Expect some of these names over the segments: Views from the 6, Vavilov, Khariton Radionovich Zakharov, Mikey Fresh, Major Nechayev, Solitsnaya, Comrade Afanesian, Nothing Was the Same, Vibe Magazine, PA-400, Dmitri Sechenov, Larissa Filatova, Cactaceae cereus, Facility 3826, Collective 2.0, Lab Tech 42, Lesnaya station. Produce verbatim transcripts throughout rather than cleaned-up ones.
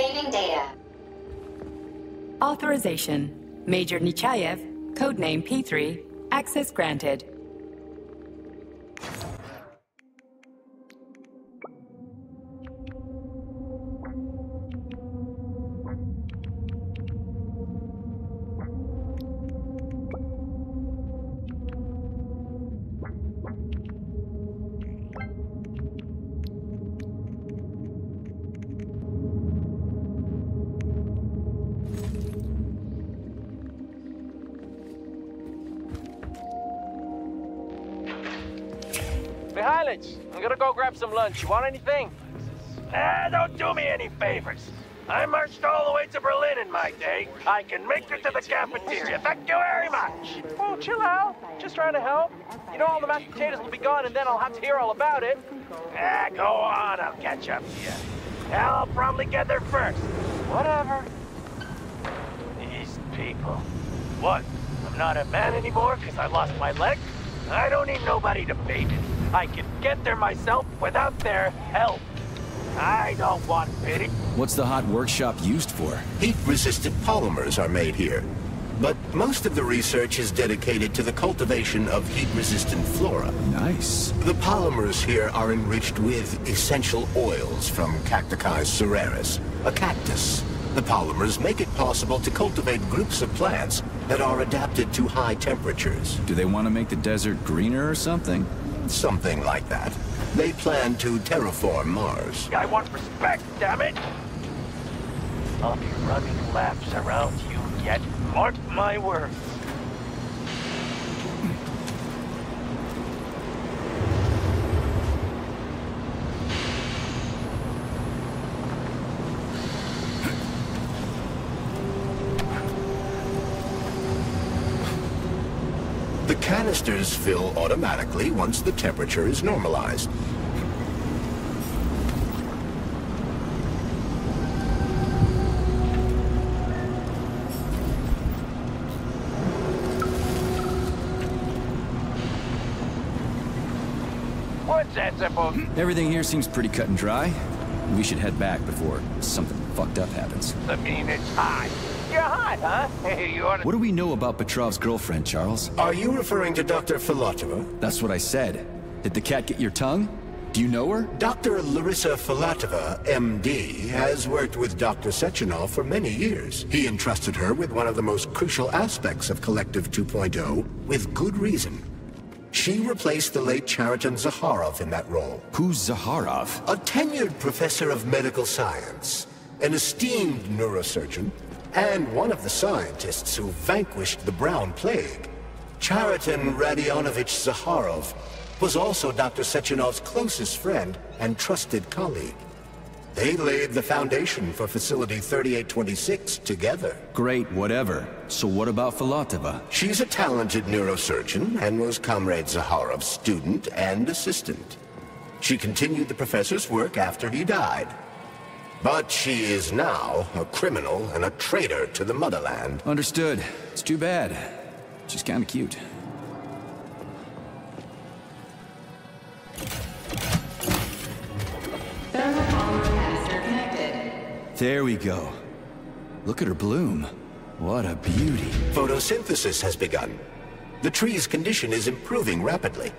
Saving data. Authorization. Major Nechayev, codename P three, access granted. I'm gonna go grab some lunch. You want anything? Ah, don't do me any favors. I marched all the way to Berlin in my day. I can make it to the cafeteria. Thank you very much. Oh, chill out. Just trying to help. You know, all the mashed potatoes will be gone, and then I'll have to hear all about it. Ah, go on. I'll catch up to you. Hell, I'll probably get there first. Whatever. These people. What? I'm not a man anymore because I lost my leg? I don't need nobody to baby. I can get there myself without their help. I don't want pity. What's the hot workshop used for? Heat-resistant polymers are made here. But most of the research is dedicated to the cultivation of heat-resistant flora. Nice. The polymers here are enriched with essential oils from Cactaceae cereus, a cactus. The polymers make it possible to cultivate groups of plants that are adapted to high temperatures. Do they want to make the desert greener or something? Something like that. They plan to terraform Mars. I want respect, damn it! I'll be running laps around you yet. Mark my words. Canisters fill automatically once the temperature is normalized. What's that supposed to be? Everything here seems pretty cut and dry. We should head back before something fucked up happens. I mean, it's high. You're hot, huh? You ought to... What do we know about Petrov's girlfriend, Charles? Are you referring to Doctor Filatova? That's what I said. Did the cat get your tongue? Do you know her? Doctor Larissa Filatova, M D, has worked with Doctor Sechenov for many years. He entrusted her with one of the most crucial aspects of Collective two point oh, with good reason. She replaced the late Khariton Zakharov in that role. Who's Zakharov? A tenured professor of medical science, an esteemed neurosurgeon, and one of the scientists who vanquished the Brown Plague. Khariton Radionovich Zakharov was also Doctor Sechenov's closest friend and trusted colleague. They laid the foundation for Facility thirty-eight twenty-six together. Great, whatever. So what about Filatova? She's a talented neurosurgeon and was Comrade Zakharov's student and assistant. She continued the professor's work after he died. But she is now a criminal and a traitor to the motherland. Understood. It's too bad. She's kinda cute. Thermal polymer canister connected. There we go. Look at her bloom. What a beauty. Photosynthesis has begun. The tree's condition is improving rapidly.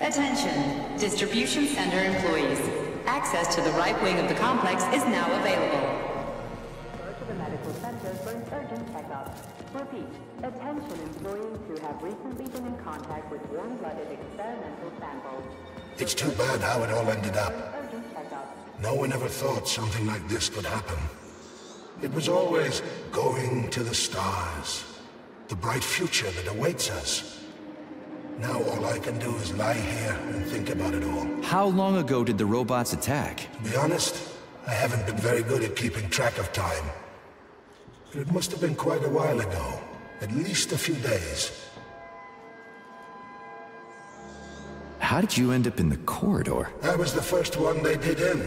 Attention, distribution center employees. Access to the right wing of the complex is now available. Refer to the medical center for an urgent checkup. Repeat, attention employees who have recently been in contact with warm-blooded experimental samples. It's too bad how it all ended up. No one ever thought something like this could happen. It was always going to the stars, the bright future that awaits us. Now all I can do is lie here and think about it all. How long ago did the robots attack? To be honest, I haven't been very good at keeping track of time. But it must have been quite a while ago. At least a few days. How did you end up in the corridor? I was the first one they did in.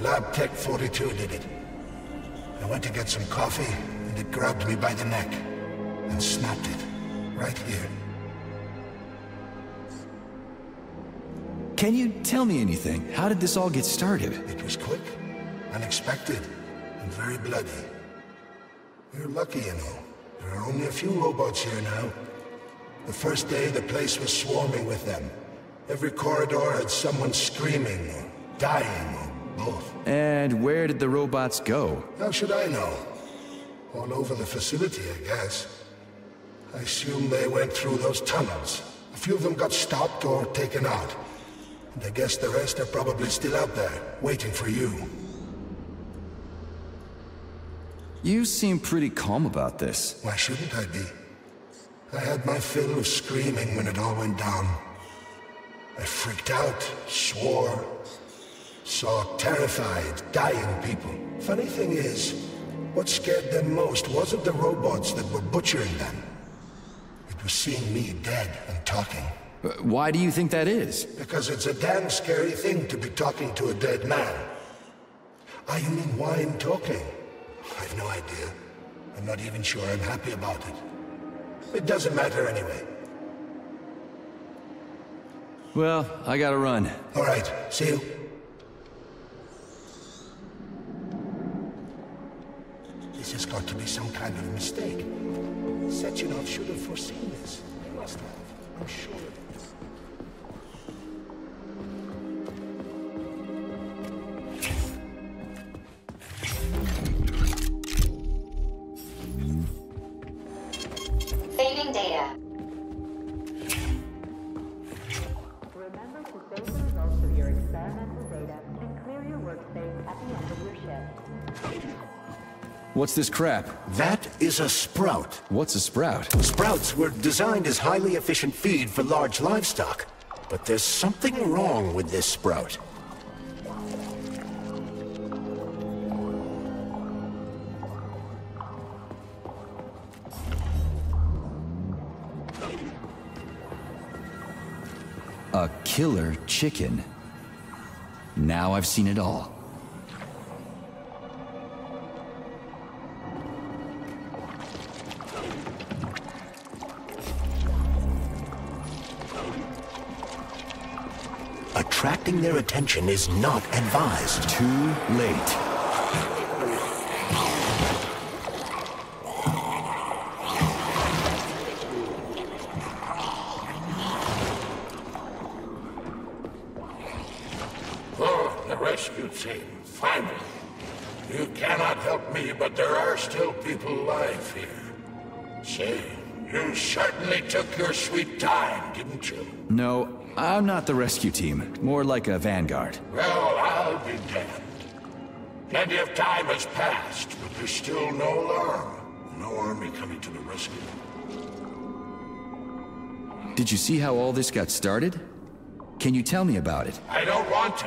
Lab Tech forty-two did it. I went to get some coffee, and it grabbed me by the neck. And snapped it. Right here. Can you tell me anything? How did this all get started? It was quick, unexpected, and very bloody. You're lucky, you know. There are only a few robots here now. The first day, the place was swarming with them. Every corridor had someone screaming, or dying, or both. And where did the robots go? How should I know? All over the facility, I guess. I assume they went through those tunnels. A few of them got stopped or taken out. And I guess the rest are probably still out there, waiting for you. You seem pretty calm about this. Why shouldn't I be? I had my fill of screaming when it all went down. I freaked out, swore, saw terrified, dying people. Funny thing is, what scared them most wasn't the robots that were butchering them. It was seeing me dead and talking. But why do you think that is? Because it's a damn scary thing to be talking to a dead man. Ah, you mean why I'm talking? I've no idea. I'm not even sure I'm happy about it. It doesn't matter anyway. Well, I gotta run. All right, see you. This has got to be some kind of mistake. Sechenov should have foreseen this. He must have, I'm sure. Saving data. Remember to save the results of your experimental data and clear your workspace at the end of your shift. What's this crap? That is a sprout. What's a sprout? Sprouts were designed as highly efficient feed for large livestock. But there's something wrong with this sprout. A killer chicken. Now I've seen it all. Attracting their attention is not advised. Too late. Oh, the rescue team, finally. You cannot help me, but there are still people alive here. See, you certainly took your sweet time, didn't you? No. I'm not the rescue team. More like a vanguard. Well, I'll be damned. Plenty of time has passed, but there's still no alarm. No army coming to the rescue. Did you see how all this got started? Can you tell me about it? I don't want to,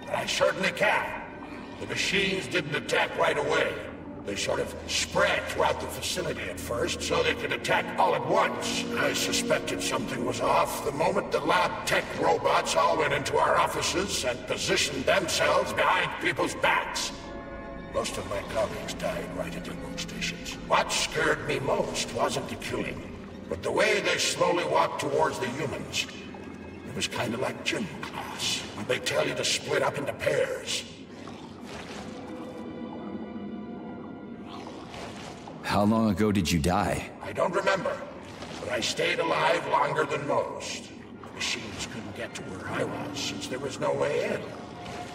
but I certainly can. The machines didn't attack right away. They sort of spread throughout the facility at first, so they could attack all at once. I suspected something was off the moment the lab tech robots all went into our offices and positioned themselves behind people's backs. Most of my colleagues died right at their workstations. What scared me most wasn't the killing, but the way they slowly walked towards the humans. It was kind of like gym class, when they tell you to split up into pairs. How long ago did you die? I don't remember, but I stayed alive longer than most. The machines couldn't get to where I was since there was no way in.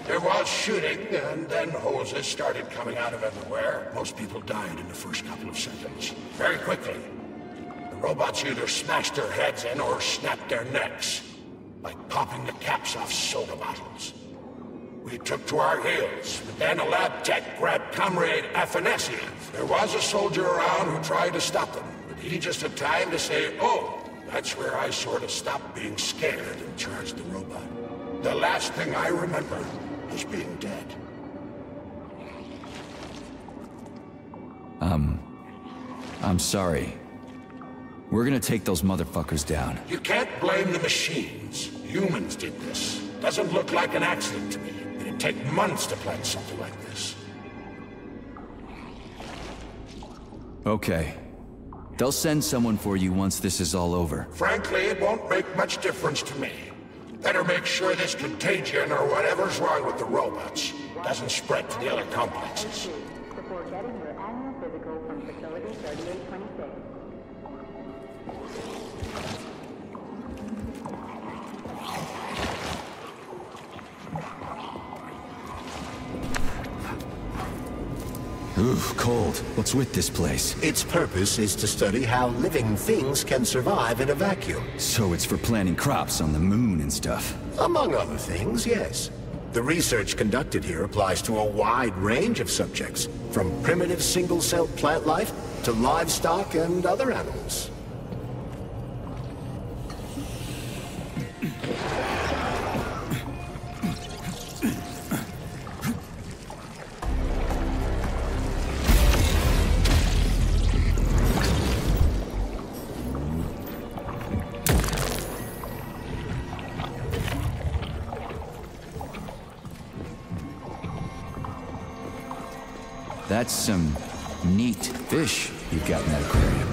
There was shooting, and then hoses started coming out of everywhere. Most people died in the first couple of seconds, very quickly. The robots either smashed their heads in or snapped their necks, like popping the caps off soda bottles. We took to our heels, but then a lab tech grabbed Comrade Afanesian. There was a soldier around who tried to stop them, but he just had time to say, oh, that's where I sort of stopped being scared and charged the robot. The last thing I remember is being dead. Um, I'm sorry. We're gonna take those motherfuckers down. You can't blame the machines. Humans did this. Doesn't look like an accident to me. Take months to plan something like this. Okay. They'll send someone for you once this is all over. Frankly, it won't make much difference to me. Better make sure this contagion or whatever's wrong with the robots doesn't spread to the other complexes. before getting your annual physical from Facility thirty-eight twenty-six. Oof, cold. What's with this place? Its purpose is to study how living things can survive in a vacuum. So it's for planting crops on the moon and stuff? Among other things, yes. The research conducted here applies to a wide range of subjects, from primitive single-cell plant life to livestock and other animals. That's some neat fish you've got in that aquarium.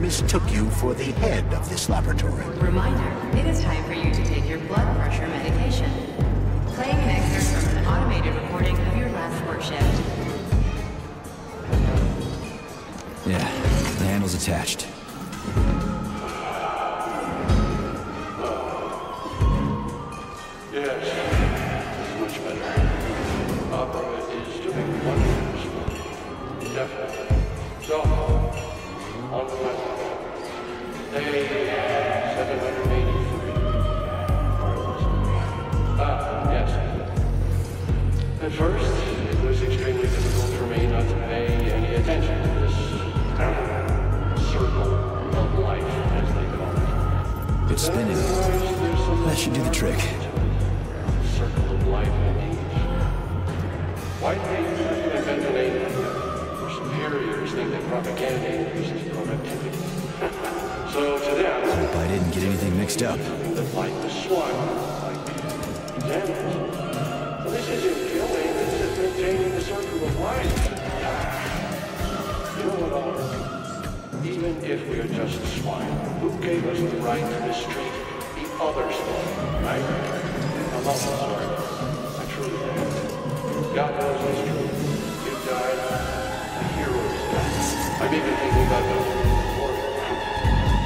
Mistook you for the head of this laboratory. Reminder, it is time for you to take your blood pressure medication. Playing an excerpt from an automated recording of your last work shift. Yeah, the handle's attached.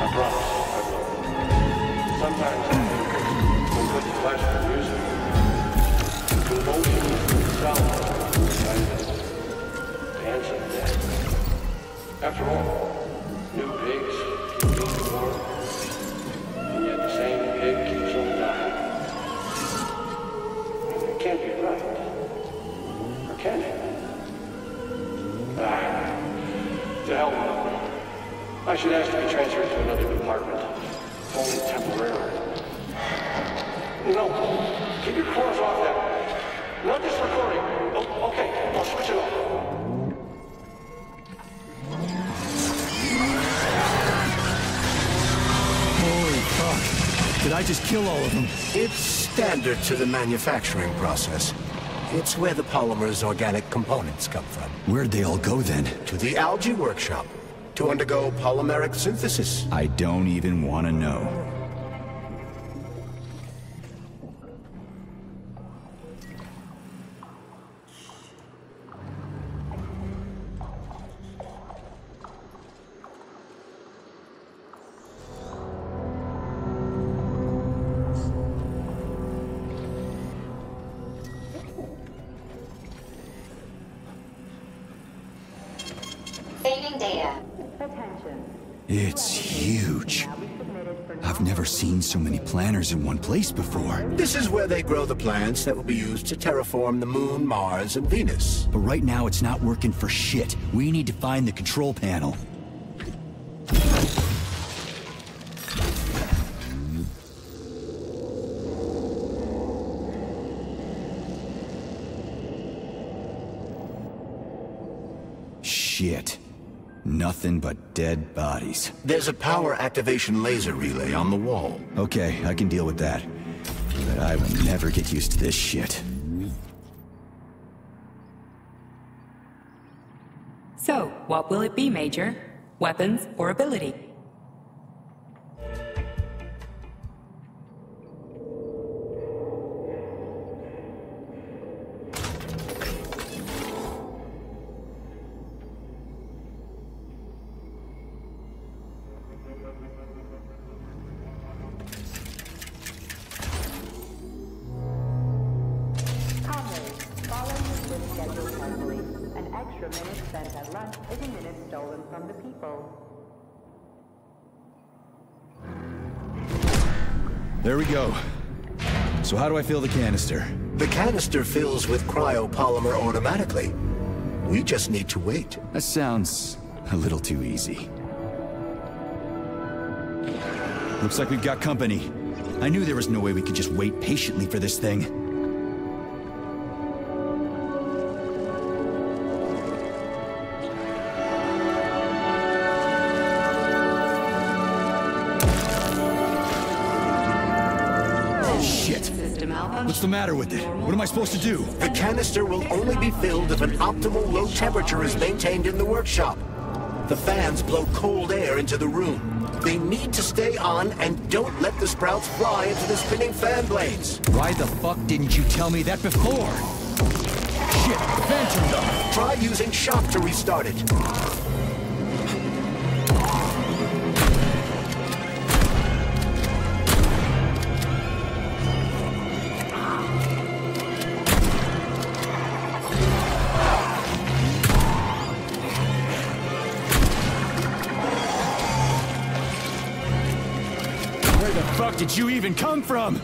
I promise. I should ask to be transferred to another department. Only temporarily. No. Keep your cores off that. Not this recording. Oh, okay. I'll switch it off. Did I just kill all of them? It's standard to the manufacturing process. It's where the polymer's organic components come from. Where'd they all go then? To the algae workshop, to undergo polymeric synthesis. I don't even want to know. So many planners in one place before. This is where they grow the plants that will be used to terraform the Moon, Mars, and Venus. But right now it's not working for shit. We need to find the control panel. Shit. Nothing but dead bodies. There's a power activation laser relay on the wall. Okay, I can deal with that. But I will never get used to this shit. So, what will it be, Major? Weapons or ability? There we go. So how do I fill the canister? The canister fills with cryopolymer automatically. We just need to wait. That sounds a little too easy. Looks like we've got company. I knew there was no way we could just wait patiently for this thing. What's the matter with it? What am I supposed to do? The canister will only be filled if an optimal low temperature is maintained in the workshop. The fans blow cold air into the room. They need to stay on and don't let the sprouts fly into the spinning fan blades. Why the fuck didn't you tell me that before? Shit, the fan turned off. Try using shock to restart it. Where did you even come from?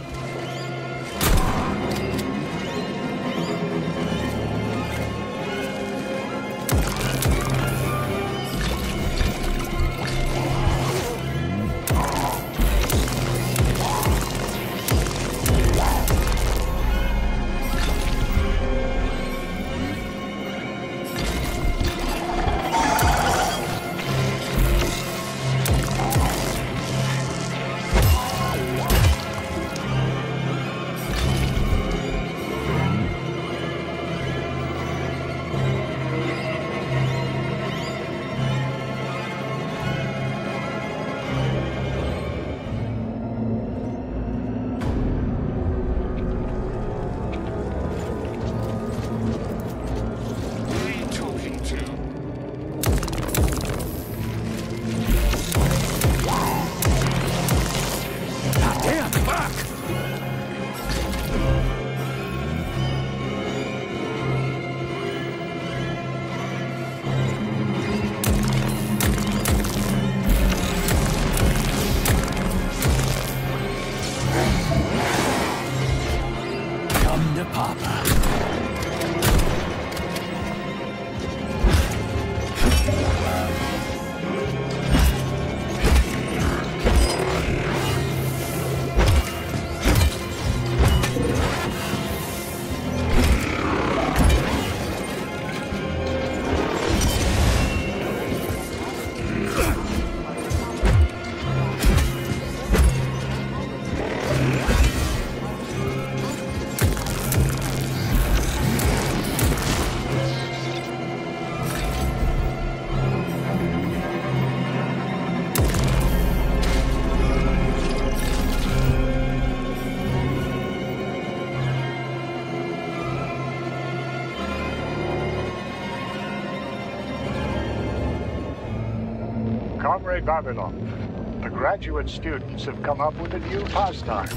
Comrade Vavilov. The graduate students have come up with a new pastime.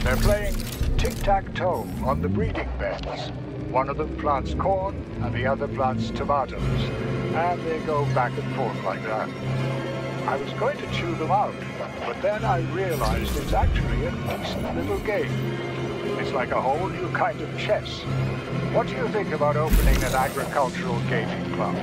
They're playing tic-tac-toe on the breeding beds. One of them plants corn, and the other plants tomatoes. And they go back and forth like that. I was going to chew them out, but then I realized it's actually a decent little game. It's like a whole new kind of chess. What do you think about opening an agricultural gaming club?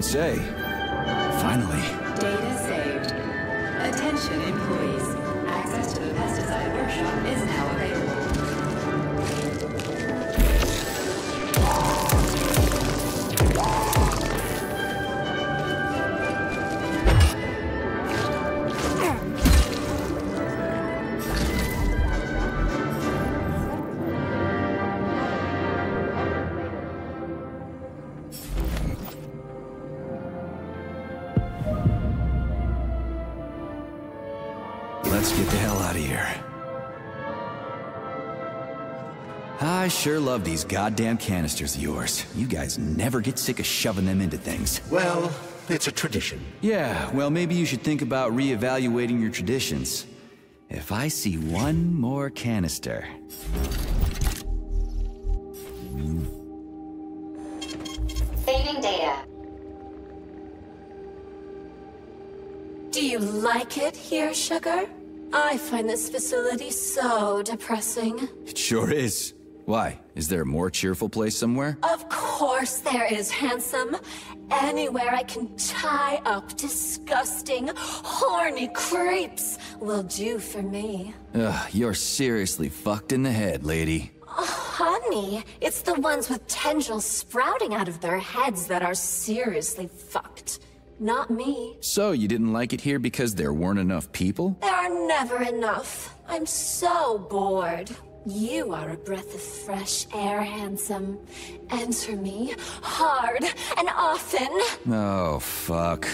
Say. Finally. Data saved. Attention employees. Access to the pesticide workshop is now available. out of here. I sure love these goddamn canisters of yours. You guys never get sick of shoving them into things. Well, it's a tradition. Yeah, well, maybe you should think about reevaluating your traditions. If I see one more canister... Saving data. Do you like it here, sugar? I find this facility so depressing. It sure is. Why? Is there a more cheerful place somewhere? Of course there is, handsome. Anywhere I can tie up disgusting, horny creeps will do for me. Ugh, you're seriously fucked in the head, lady. Oh, honey, it's the ones with tendrils sprouting out of their heads that are seriously fucked. Not me. So, you didn't like it here because there weren't enough people? There are never enough. I'm so bored. You are a breath of fresh air, handsome. Enter me hard and often. Oh, fuck.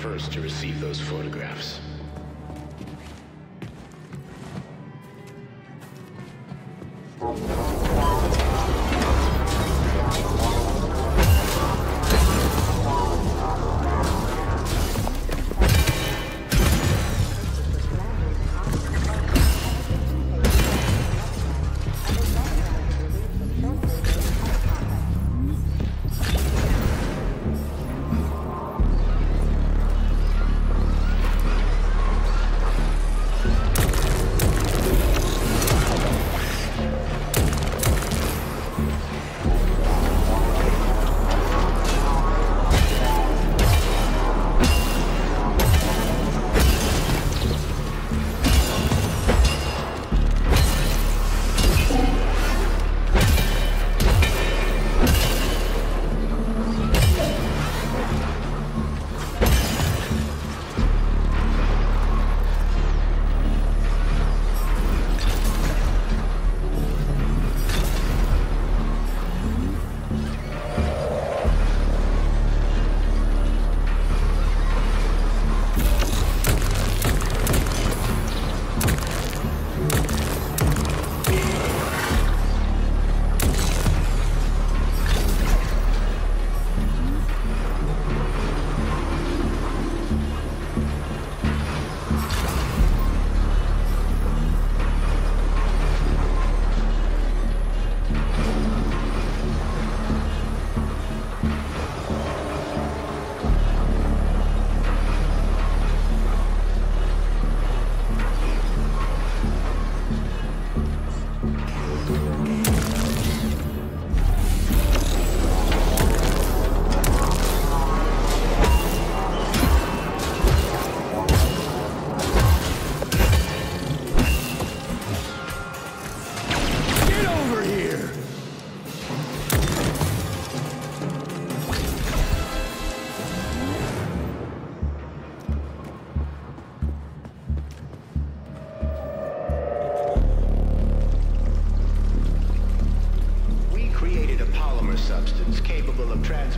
First to receive those photographs.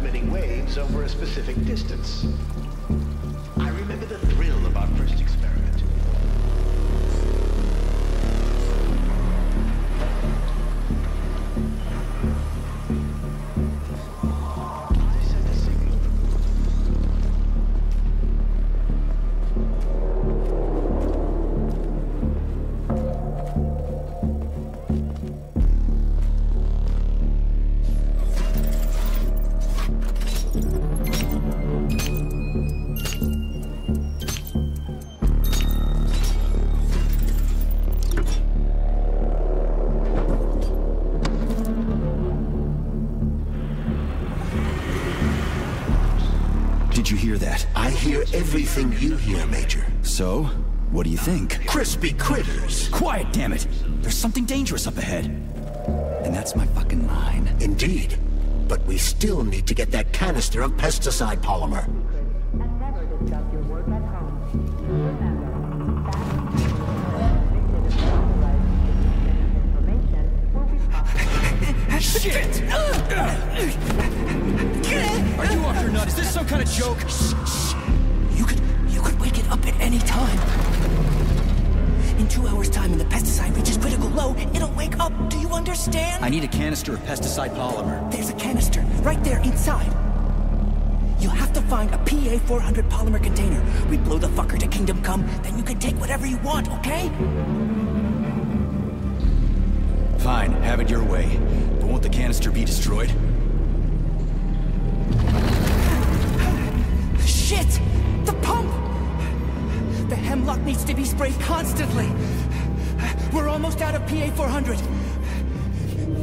transmitting waves over a specific distance. I remember the thrill of our first experiment. Everything you hear, Major. So, what do you think? Crispy critters! Quiet, damn it! There's something dangerous up ahead. And that's my fucking line. Indeed. But we still need to get that canister of pesticide polymer. And never discuss your work at home. Remember, that shit! Are you off your nut? Is this some kind of joke? Up at any time. In two hours' time, when the pesticide reaches critical low, it'll wake up. Do you understand? I need a canister of pesticide polymer. There's a canister right there inside. You'll have to find a P A four hundred polymer container. We blow the fucker to Kingdom Come, then you can take whatever you want, okay? Fine, have it your way. But won't the canister be destroyed? Shit! The pump! The hemlock needs to be sprayed constantly. We're almost out of P A four hundred.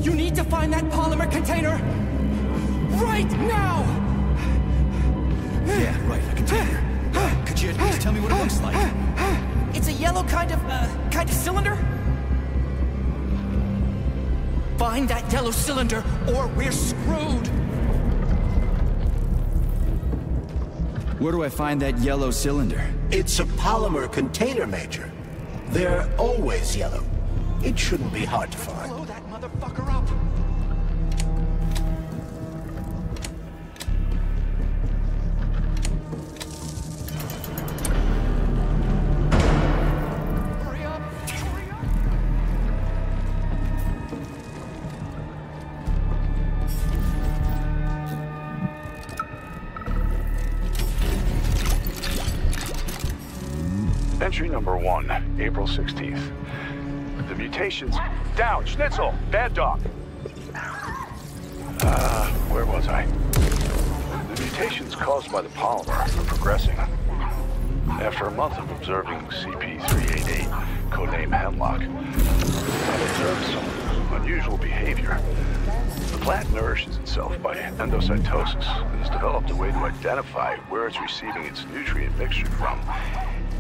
You need to find that polymer container right now! Yeah, right, a container. Could you at least tell me what it looks like? It's a yellow kind of, uh, kind of cylinder. Find that yellow cylinder or we're screwed. Where do I find that yellow cylinder? It's a polymer container, Major. They're always yellow. It shouldn't be hard to find. Blow that motherfucker up! Number one, April sixteenth. The mutations. Down, Schnitzel, bad dog. Uh, where was I? The mutations caused by the polymer are progressing. After a month of observing C P three eighty-eight, codename Hemlock, I've observed some unusual behavior. The plant nourishes itself by endocytosis and has developed a way to identify where it's receiving its nutrient mixture from,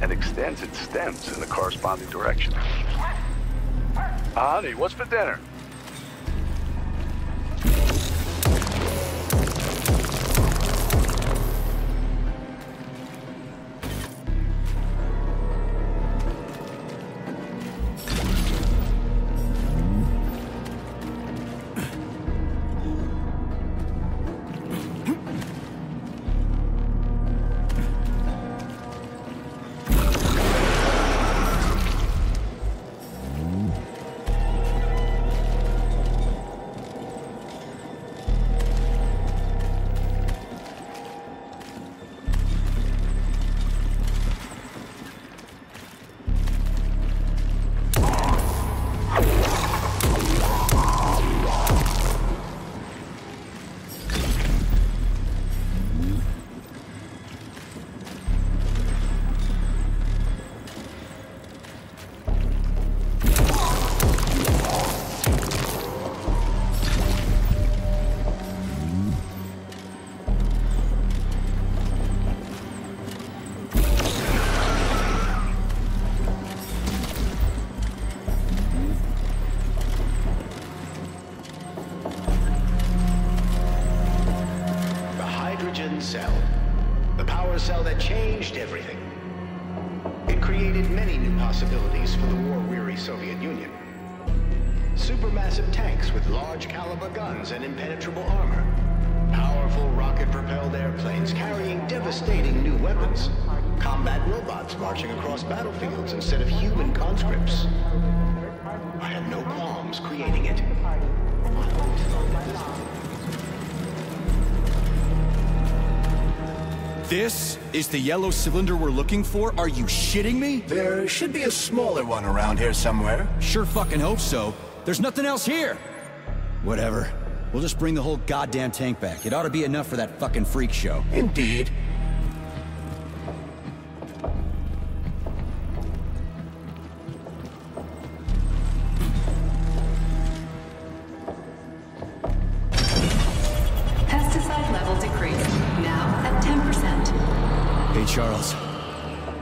and extends its stems in the corresponding direction. Ah, honey, what's for dinner? Supermassive tanks with large caliber guns and impenetrable armor. Powerful rocket-propelled airplanes carrying devastating new weapons. Combat robots marching across battlefields instead of human conscripts. I had no qualms creating it. This is the yellow cylinder we're looking for? Are you shitting me? There should be a smaller one around here somewhere. Sure fucking hope so. There's nothing else here. Whatever. We'll just bring the whole goddamn tank back. It ought to be enough for that fucking freak show. Indeed.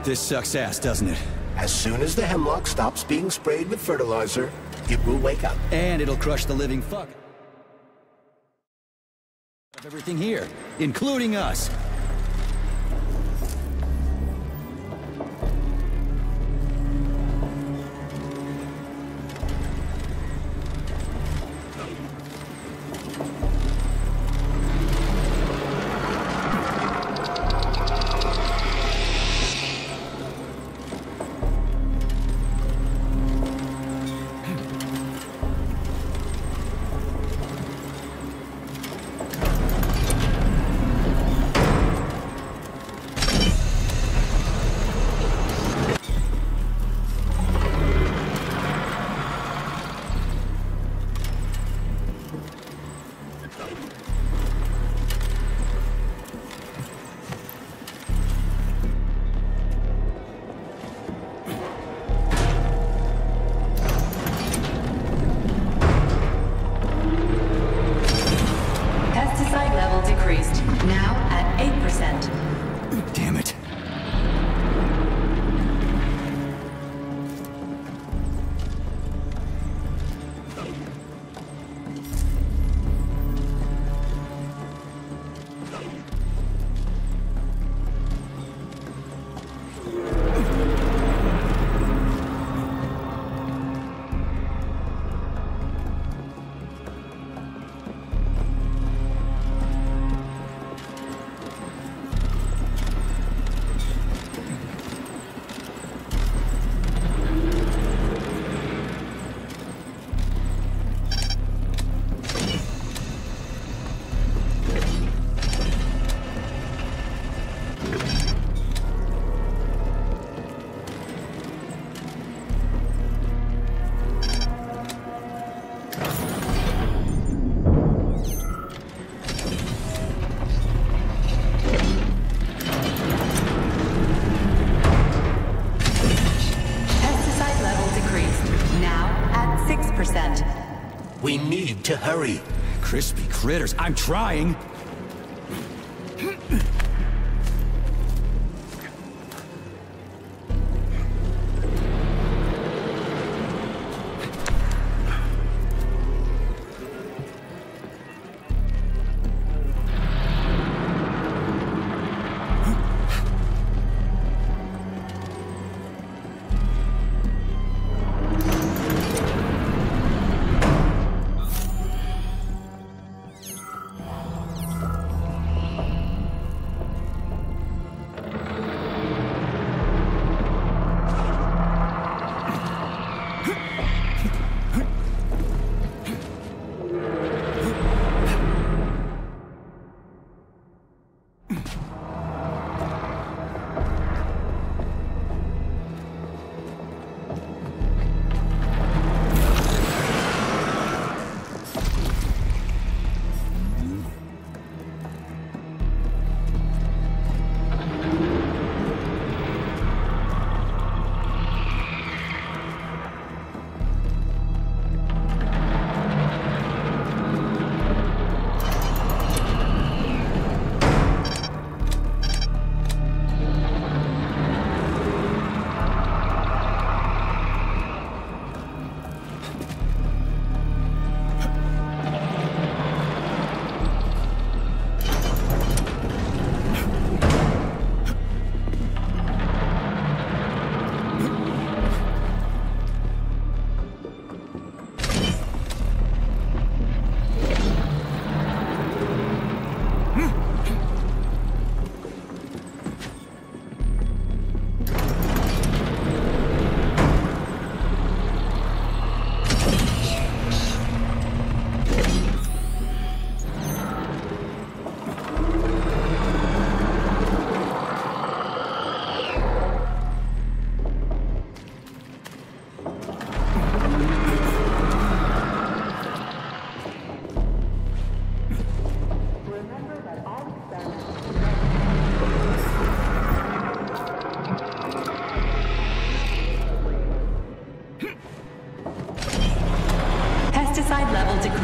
This sucks ass, doesn't it? As soon as the hemlock stops being sprayed with fertilizer, it will wake up. And it'll crush the living fuck of everything here, including us. To hurry. Crispy critters, I'm trying.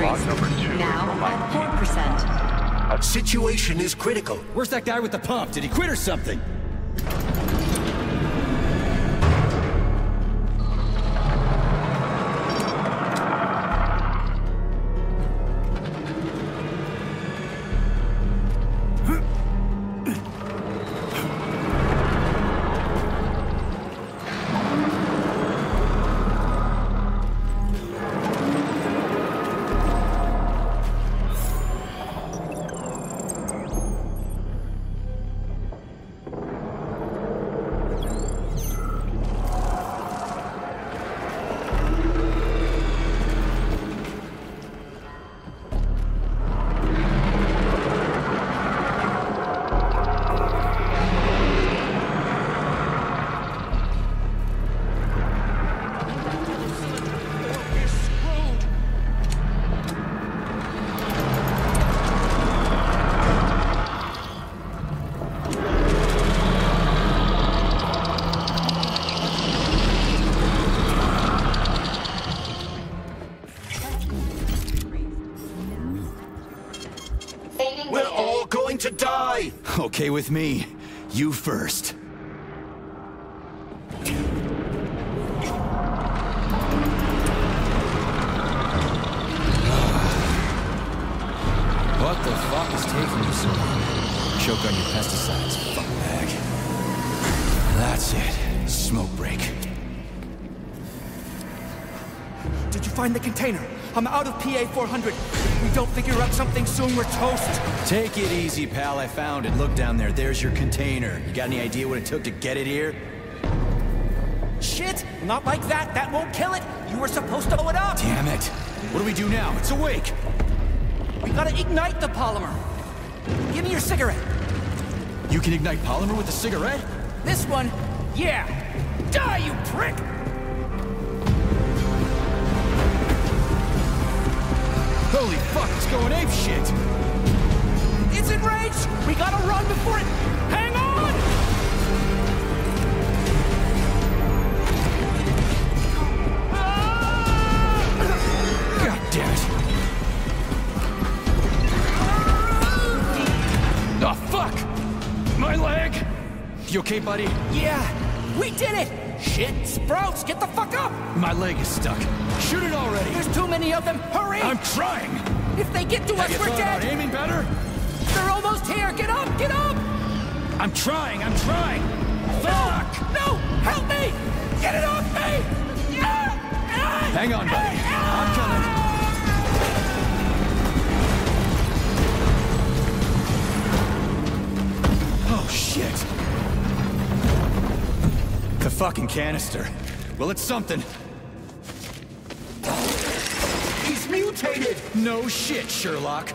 increase, now at four percent. Situation is critical. Where's that guy with the pump? Did he quit or something? Okay with me. You first. What the fuck is taking you so long? Choke on your pesticides, fuckbag. That's it. Smoke break. Did you find the container? I'm out of P A four hundred. If we don't figure out something soon, we're toast. Take it easy, pal. I found it. Look down there. There's your container. You got any idea what it took to get it here? Shit! Not like that. That won't kill it. You were supposed to blow it up. Damn it. What do we do now? It's awake. We gotta ignite the polymer. Give me your cigarette. You can ignite polymer with a cigarette? This one? Yeah. Die, you prick! Holy fuck, it's going ape shit! It's enraged! We gotta run before it... Hang on! Ah! God damn it! Ah, fuck! My leg! You okay, buddy? Yeah, we did it! Shit, Sprouts, get the fuck up! My leg is stuck. Shoot it already! There's too many of them, hurry! I'm trying! If they get to us, we're dead! Are you aiming better? They're almost here, get up, get up! I'm trying, I'm trying! Fuck! No, no, help me! Get it off me! Hang on, buddy, I'm coming. Oh, shit! The fucking canister. Well, it's something. He's mutated! No shit, Sherlock.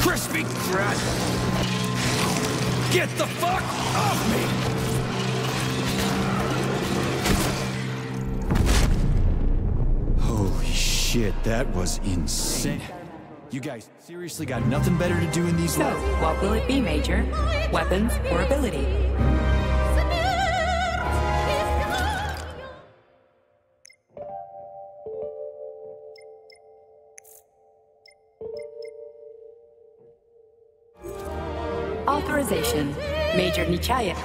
Crispy crap! Get the fuck off me! Holy shit, that was insane. You guys seriously got nothing better to do in these labs? So, what will it be, Major? Weapons or ability? Authorization, Major Nechayev.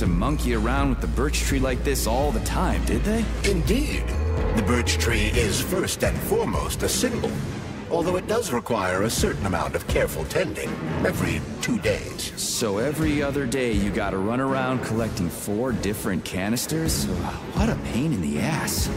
to monkey around with the birch tree like this all the time, did they? Indeed. The birch tree is first and foremost a symbol, although it does require a certain amount of careful tending every two days. So every other day you gotta run around collecting four different canisters? What a pain in the ass.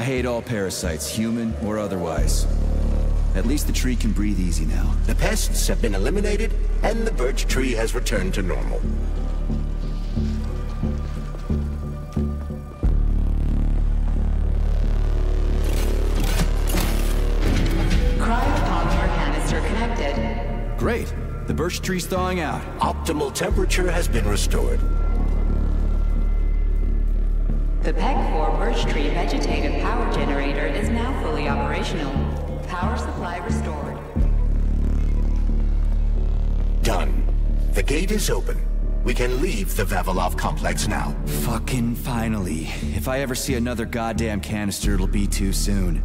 Hate all parasites, human or otherwise. At least the tree can breathe easy now. The pests have been eliminated, and the birch tree has returned to normal. Cryopolymer canister connected. Great. The birch tree's thawing out. Optimal temperature has been restored. The P E C four birch tree vegetative power generator is now fully operational. Power supply restored. Done. The gate is open. We can leave the Vavilov complex now. Fucking finally. If I ever see another goddamn canister, it'll be too soon.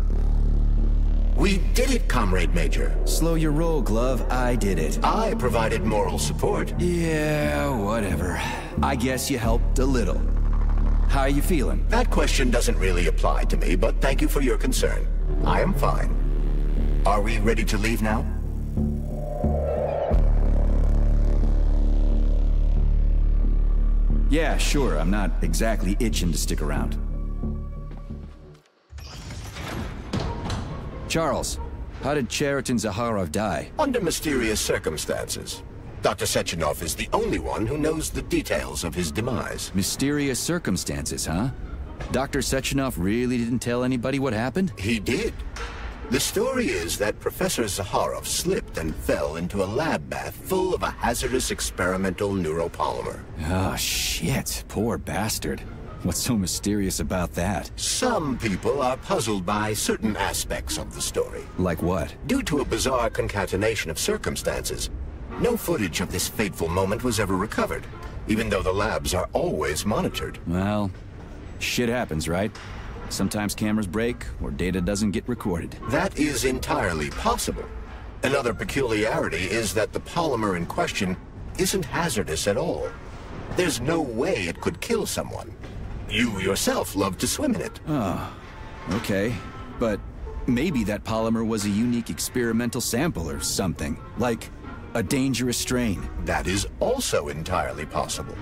We did it, Comrade Major. Slow your roll, Glove. I did it. I provided moral support. Yeah, whatever. I guess you helped a little. How are you feeling? That question doesn't really apply to me, but thank you for your concern. I am fine. Are we ready to leave now? Yeah, sure. I'm not exactly itching to stick around. Charles, how did Khariton Zakharov die? Under mysterious circumstances. Doctor Sechenov is the only one who knows the details of his demise. Mysterious circumstances, huh? Doctor Sechenov really didn't tell anybody what happened? He did. The story is that Professor Zakharov slipped and fell into a lab bath full of a hazardous experimental neuropolymer. Oh, shit. Poor bastard. What's so mysterious about that? Some people are puzzled by certain aspects of the story. Like what? Due to a bizarre concatenation of circumstances, no footage of this fateful moment was ever recovered, even though the labs are always monitored. Well, shit happens, right? Sometimes cameras break, or data doesn't get recorded. That is entirely possible. Another peculiarity is that the polymer in question isn't hazardous at all. There's no way it could kill someone. You yourself love to swim in it. Oh, okay. But maybe that polymer was a unique experimental sample or something. Like a dangerous strain. That is also entirely possible.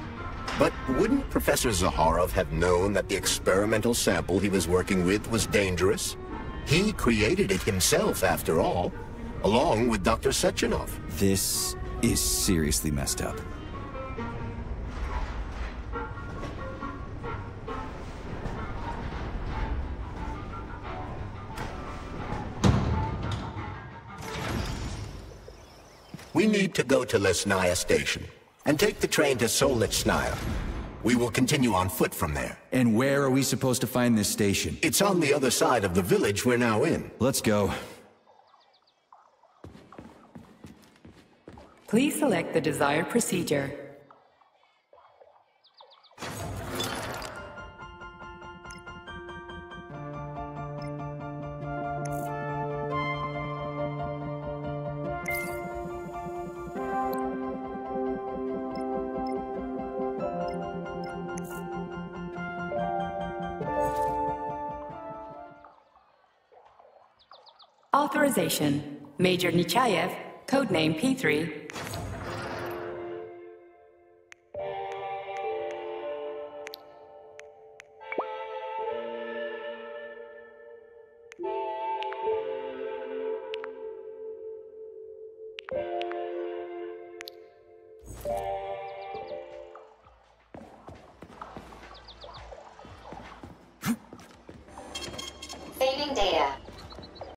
But wouldn't Professor Zakharov have known that the experimental sample he was working with was dangerous? He created it himself, after all, along with Doctor Sechenov. This is seriously messed up. We need to go to Lesnaya station. and take the train to Solitsnaya. We will continue on foot from there. And where are we supposed to find this station? It's on the other side of the village we're now in. Let's go. Please select the desired procedure. Authorization. Major Nechayev, codename P three.